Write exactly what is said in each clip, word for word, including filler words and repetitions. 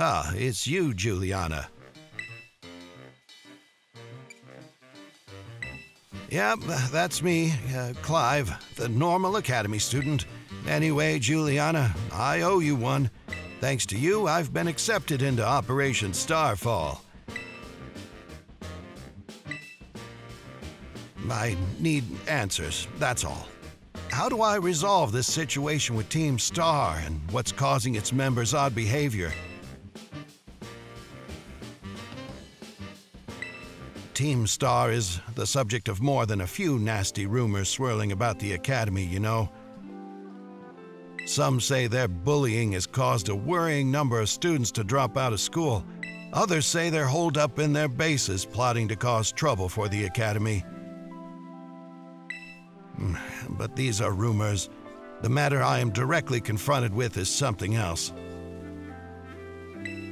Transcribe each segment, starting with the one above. Ah, it's you, Juliana. Yep, that's me, uh, Clive, the Normal Academy student. Anyway, Juliana, I owe you one. Thanks to you, I've been accepted into Operation Starfall. I need answers, that's all. How do I resolve this situation with Team Star and what's causing its members' odd behavior? Team Star is the subject of more than a few nasty rumors swirling about the academy, you know. Some say their bullying has caused a worrying number of students to drop out of school. Others say they're holed up in their bases plotting to cause trouble for the academy. But these are rumors. The matter I am directly confronted with is something else.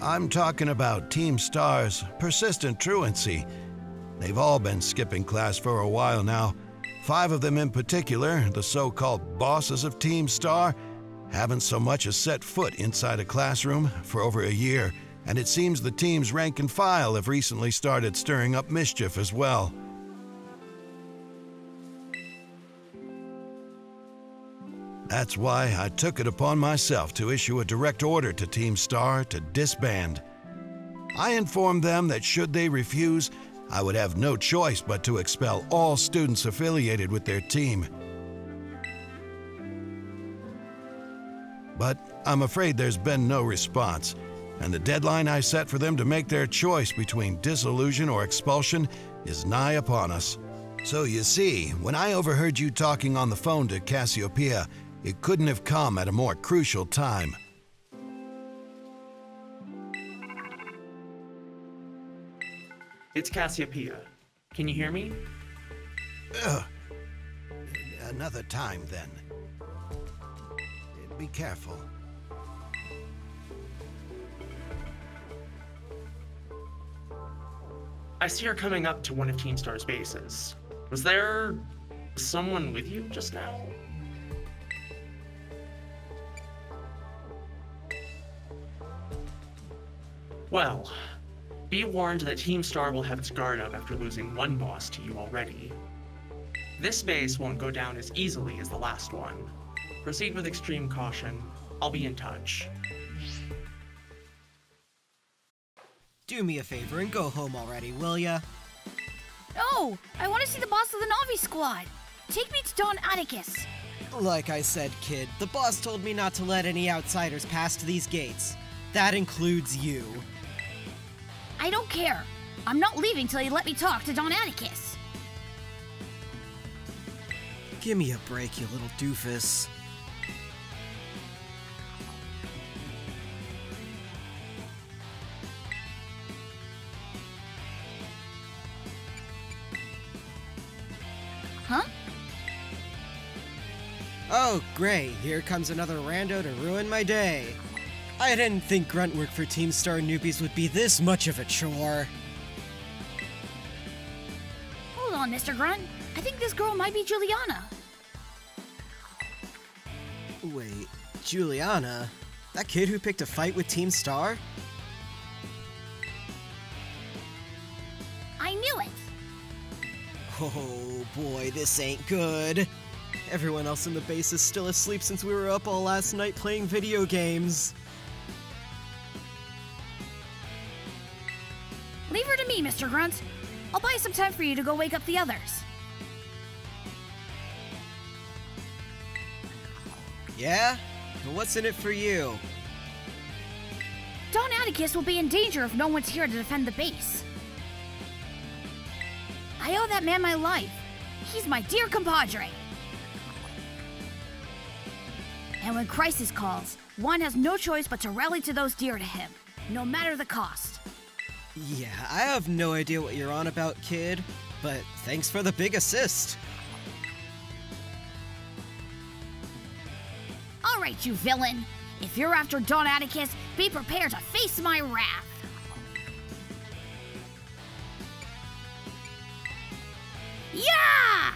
I'm talking about Team Star's persistent truancy. They've all been skipping class for a while now. Five of them in particular, the so-called bosses of Team Star, haven't so much as set foot inside a classroom for over a year, and it seems the team's rank and file have recently started stirring up mischief as well. That's why I took it upon myself to issue a direct order to Team Star to disband. I informed them that should they refuse, I would have no choice but to expel all students affiliated with their team. But I'm afraid there's been no response, and the deadline I set for them to make their choice between dissolution or expulsion is nigh upon us. So you see, when I overheard you talking on the phone to Cassiopeia, it couldn't have come at a more crucial time. It's Cassiopeia. Can you hear me? Ugh. Another time, then. Be careful. I see her coming up to one of Team Star's bases. Was there someone with you just now? Well, be warned that Team Star will have its guard up after losing one boss to you already. This base won't go down as easily as the last one. Proceed with extreme caution. I'll be in touch. Do me a favor and go home already, will ya? Oh, I want to see the boss of the Navi Squad. Take me to Don Atticus. Like I said, kid, the boss told me not to let any outsiders pass to these gates. That includes you. I don't care. I'm not leaving till you let me talk to Don Atticus. Give me a break, you little doofus. Huh? Oh, great. Here comes another rando to ruin my day. I didn't think grunt work for Team Star newbies would be this much of a chore. Hold on, Mister Grunt. I think this girl might be Juliana. Wait, Juliana? That kid who picked a fight with Team Star? I knew it! Oh boy, this ain't good. Everyone else in the base is still asleep since we were up all last night playing video games. Leave her to me, Mister Grunt. I'll buy some time for you to go wake up the others. Yeah? What's in it for you? Don Atticus will be in danger if no one's here to defend the base. I owe that man my life. He's my dear compadre. And when crisis calls, one has no choice but to rally to those dear to him, no matter the cost. Yeah, I have no idea what you're on about, kid, but thanks for the big assist. All right, you villain. If you're after Don Atticus, be prepared to face my wrath. Yeah!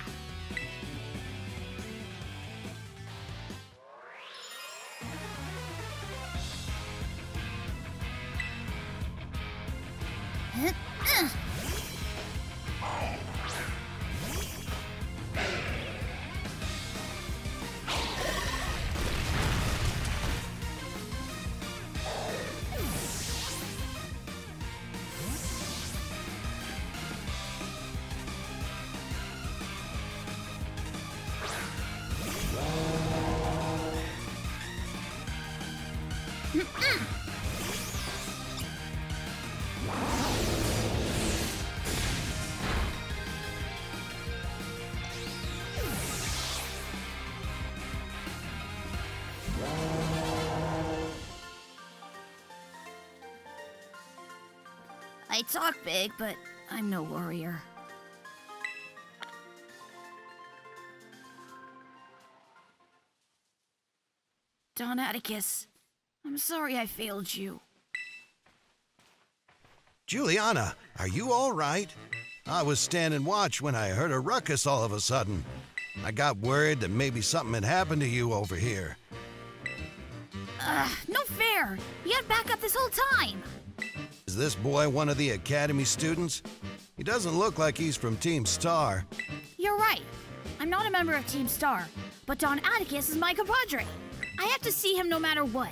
I talk big, but I'm no warrior. Don Atticus, I'm sorry I failed you. Juliana, are you all right? I was standing watch when I heard a ruckus all of a sudden. I got worried that maybe something had happened to you over here. Ugh, no fair! You had backup this whole time! Is this boy one of the Academy students? He doesn't look like he's from Team Star. You're right. I'm not a member of Team Star, but Don Atticus is my compadre. I have to see him no matter what.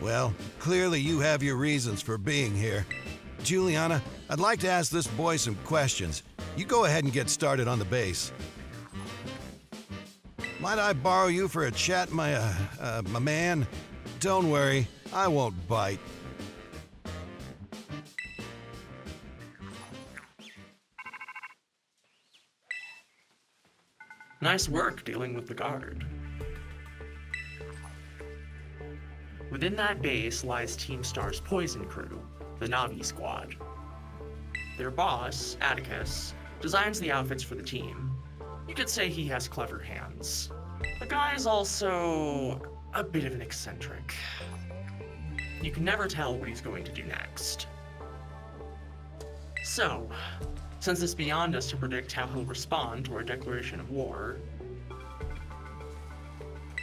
Well, clearly you have your reasons for being here. Juliana, I'd like to ask this boy some questions. You go ahead and get started on the base. Might I borrow you for a chat, my, uh, uh, my man? Don't worry, I won't bite. Nice work dealing with the guard. Within that base lies Team Star's poison crew, the Navi Squad. Their boss, Atticus, designs the outfits for the team. You could say he has clever hands. The guy is also a bit of an eccentric. You can never tell what he's going to do next. So, since it's beyond us to predict how he'll respond to our declaration of war,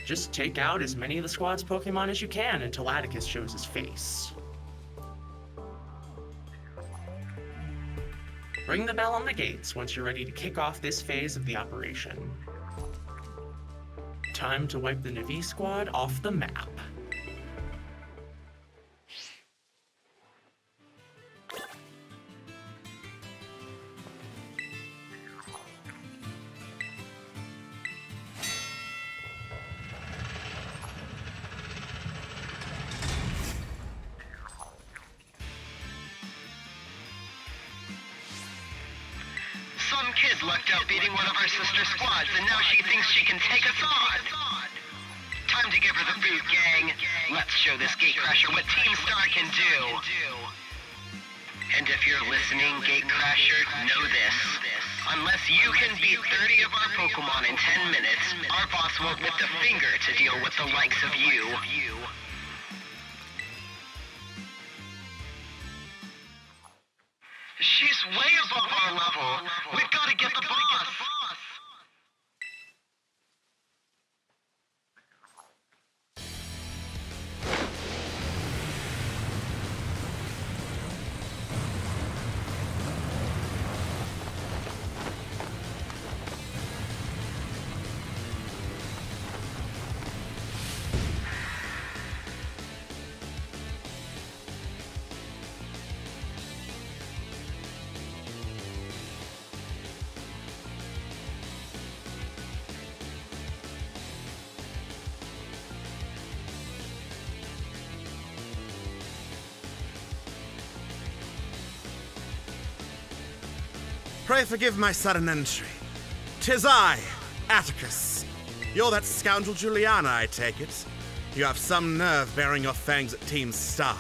just take out as many of the squad's Pokemon as you can until Atticus shows his face. Ring the bell on the gates once you're ready to kick off this phase of the operation. Time to wipe the Navi Squad off the map. Kid lucked out beating one of our sister squads, and now she thinks she can take us on! Time to give her the boot, gang! Let's show this gatecrasher what Team Star can do! And if you're listening, gatecrasher, know this. Unless you can beat thirty of our Pokemon in ten minutes, our boss won't lift a finger to deal with the likes of you. She's way above our level! We've got to get the boss! Pray forgive my sudden entry. 'Tis I, Atticus. You're that scoundrel Juliana, I take it. You have some nerve bearing your fangs at Team Star.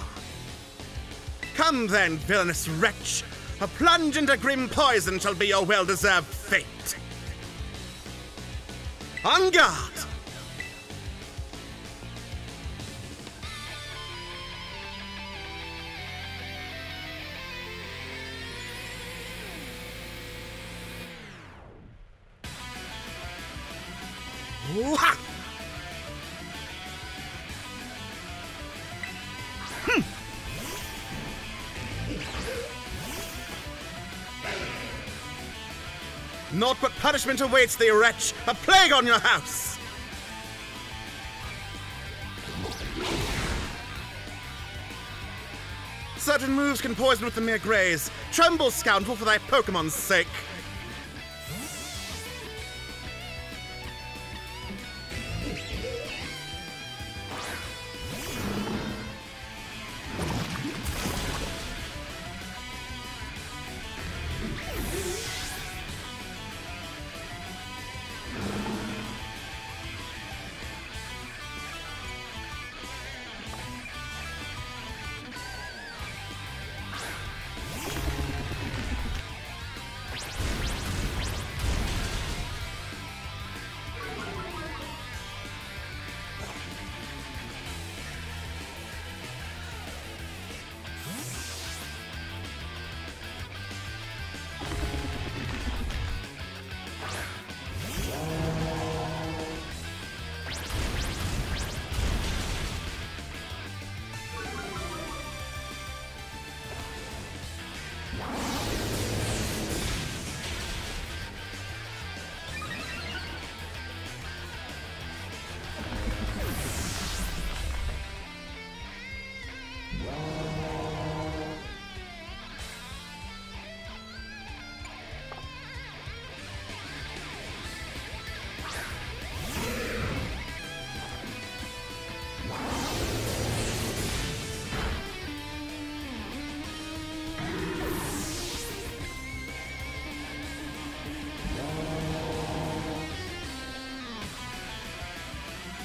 Come then, villainous wretch. A plunge into grim poison shall be your well-deserved fate. On guard! Hmm. Naught but punishment awaits thee, wretch! A plague on your house! Certain moves can poison with the mere graze. Tremble, scoundrel, for thy Pokemon's sake!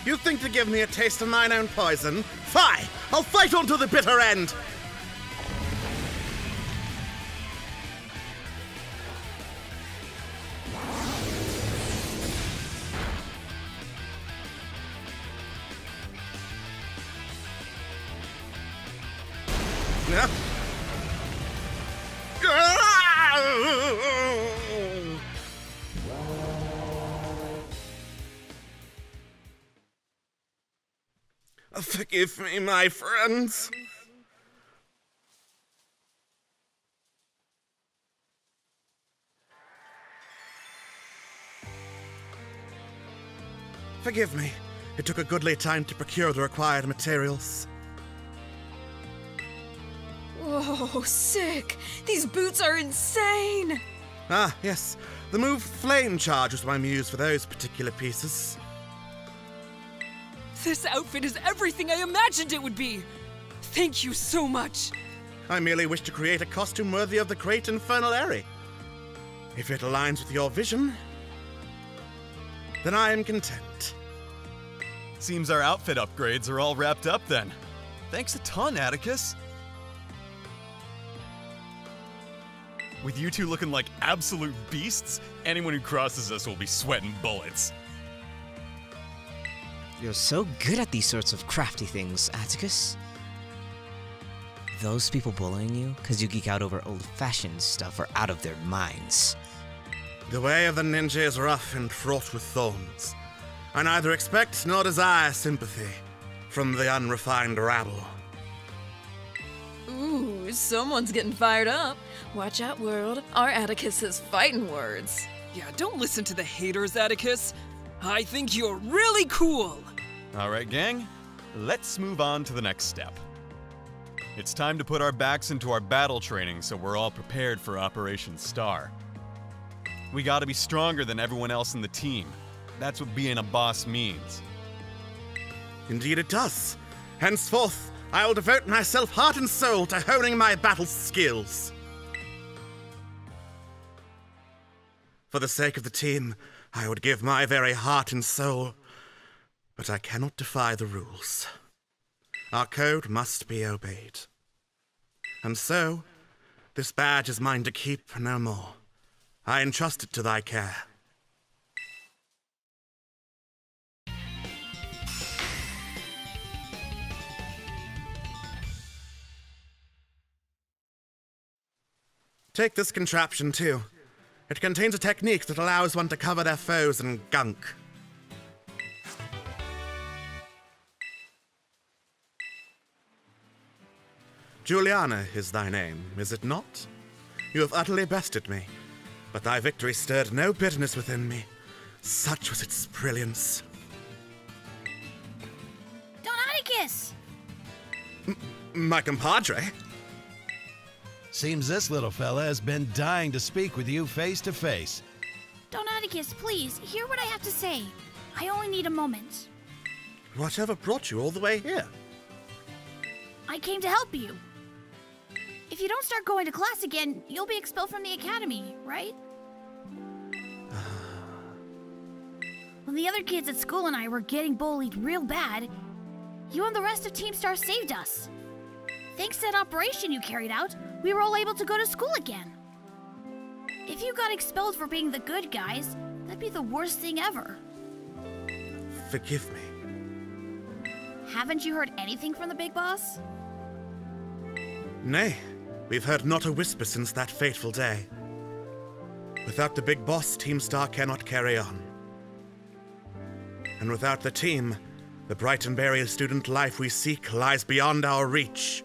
You think to give me a taste of mine own poison? Fie! I'll fight on to the bitter end! Forgive me, my friends. Forgive me. It took a goodly time to procure the required materials. Whoa, sick! These boots are insane! Ah, yes. The move Flame Charge was my muse for those particular pieces. This outfit is everything I imagined it would be! Thank you so much! I merely wish to create a costume worthy of the great Infernal Eri. If it aligns with your vision, then I am content. Seems our outfit upgrades are all wrapped up then. Thanks a ton, Atticus. With you two looking like absolute beasts, anyone who crosses us will be sweating bullets. You're so good at these sorts of crafty things, Atticus. Those people bullying you because you geek out over old-fashioned stuff are out of their minds. The way of the ninja is rough and fraught with thorns. I neither expect nor desire sympathy from the unrefined rabble. Ooh, someone's getting fired up. Watch out, world. Our Atticus is fighting words. Yeah, don't listen to the haters, Atticus. I think you're really cool! Alright, gang, let's move on to the next step. It's time to put our backs into our battle training so we're all prepared for Operation Star. We gotta be stronger than everyone else in the team. That's what being a boss means. Indeed it does. Henceforth, I will devote myself heart and soul to honing my battle skills. For the sake of the team, I would give my very heart and soul, but I cannot defy the rules. Our code must be obeyed. And so, this badge is mine to keep no more. I entrust it to thy care. Take this contraption too. It contains a technique that allows one to cover their foes in gunk. Juliana is thy name, is it not? You have utterly bested me, but thy victory stirred no bitterness within me. Such was its brilliance. Don Atticus! M- my compadre? Seems this little fella has been dying to speak with you face to face. Don Atticus, please, hear what I have to say. I only need a moment. Whatever brought you all the way here? I came to help you. If you don't start going to class again, you'll be expelled from the academy, right? When the other kids at school and I were getting bullied real bad, you and the rest of Team Star saved us. Thanks to that operation you carried out, we were all able to go to school again. If you got expelled for being the good guys, that'd be the worst thing ever. Forgive me. Haven't you heard anything from the Big Boss? Nay, we've heard not a whisper since that fateful day. Without the Big Boss, Team Star cannot carry on. And without the team, the bright and varied student life we seek lies beyond our reach.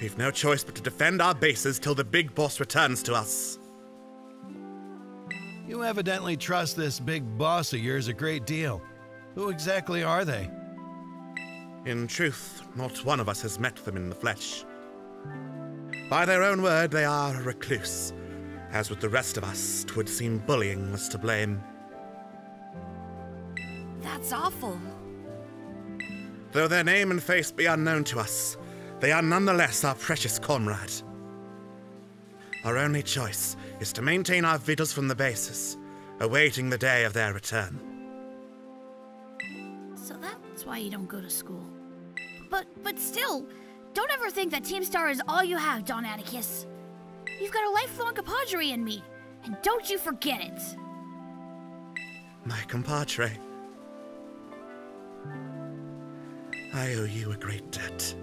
We've no choice but to defend our bases till the Big Boss returns to us. You evidently trust this Big Boss of yours a great deal. Who exactly are they? In truth, not one of us has met them in the flesh. By their own word, they are a recluse. As with the rest of us, 'twould seem bullying was to blame. That's awful. Though their name and face be unknown to us, they are nonetheless our precious comrade. Our only choice is to maintain our vigils from the bases, awaiting the day of their return. why you don't go to school. But, but still, don't ever think that Team Star is all you have, Don Atticus. You've got a lifelong compadre in me, and don't you forget it. My compadre. I owe you a great debt.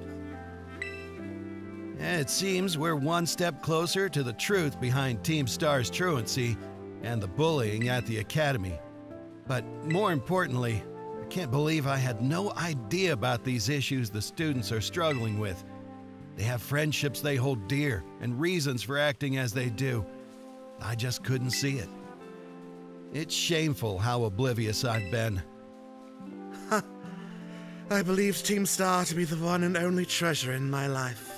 It seems we're one step closer to the truth behind Team Star's truancy and the bullying at the academy. But more importantly, I can't believe I had no idea about these issues the students are struggling with. They have friendships they hold dear and reasons for acting as they do. I just couldn't see it. It's shameful how oblivious I've been. Ha! I believe Team Star to be the one and only treasure in my life.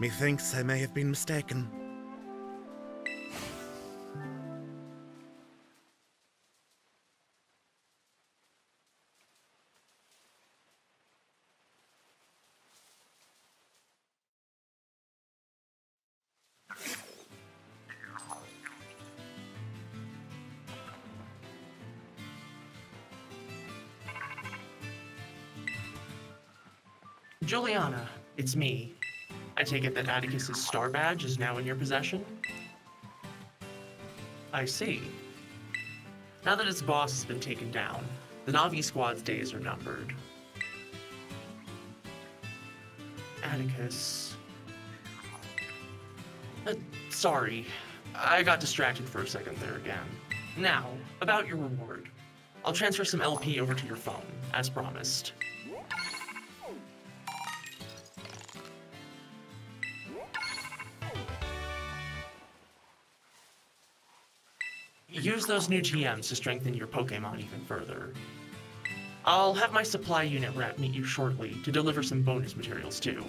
Methinks I may have been mistaken. Juliana, it's me. I take it that Atticus's Star Badge is now in your possession? I see. Now that its boss has been taken down, the Navi Squad's days are numbered. Atticus... Uh, sorry, I got distracted for a second there again. Now, about your reward. I'll transfer some L P over to your phone, as promised. Use those new T Ms to strengthen your Pokemon even further. I'll have my supply unit rep meet you shortly to deliver some bonus materials too.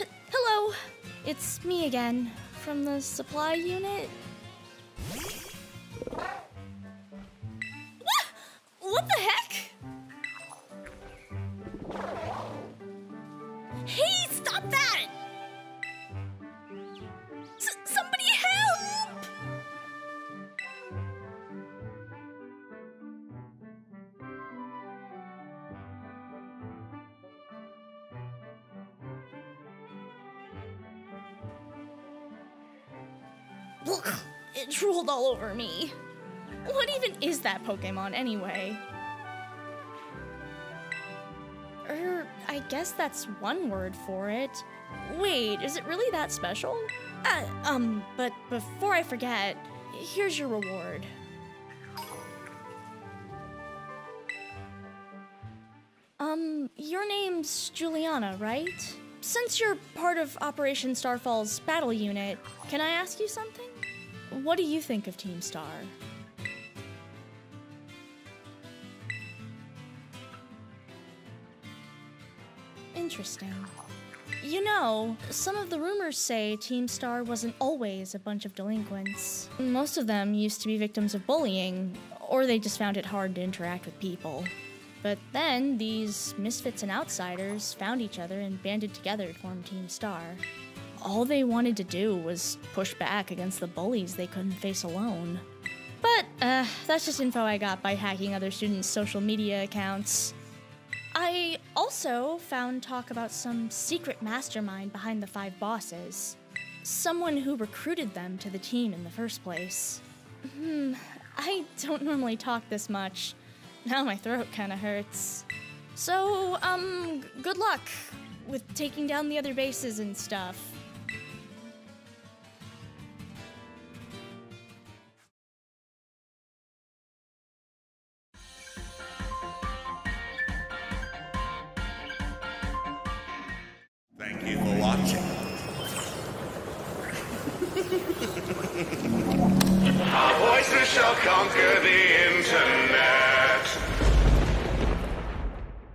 H- Hello! It's me again, from the supply unit. What the heck? Hey, stop that! It drooled all over me. What even is that Pokemon anyway? Er, I guess that's one word for it. Wait, is it really that special? Uh, um, but before I forget, here's your reward. Um, your name's Juliana, right? Since you're part of Operation Starfall's battle unit, can I ask you something? What do you think of Team Star? Interesting. You know, some of the rumors say Team Star wasn't always a bunch of delinquents. Most of them used to be victims of bullying, or they just found it hard to interact with people. But then, these misfits and outsiders found each other and banded together to form Team Star. All they wanted to do was push back against the bullies they couldn't face alone. But, uh, that's just info I got by hacking other students' social media accounts. I also found talk about some secret mastermind behind the five bosses. Someone who recruited them to the team in the first place. Hmm, I don't normally talk this much. Now my throat kinda hurts. So, um, good luck with taking down the other bases and stuff. Thank you for watching. Our voices shall conquer the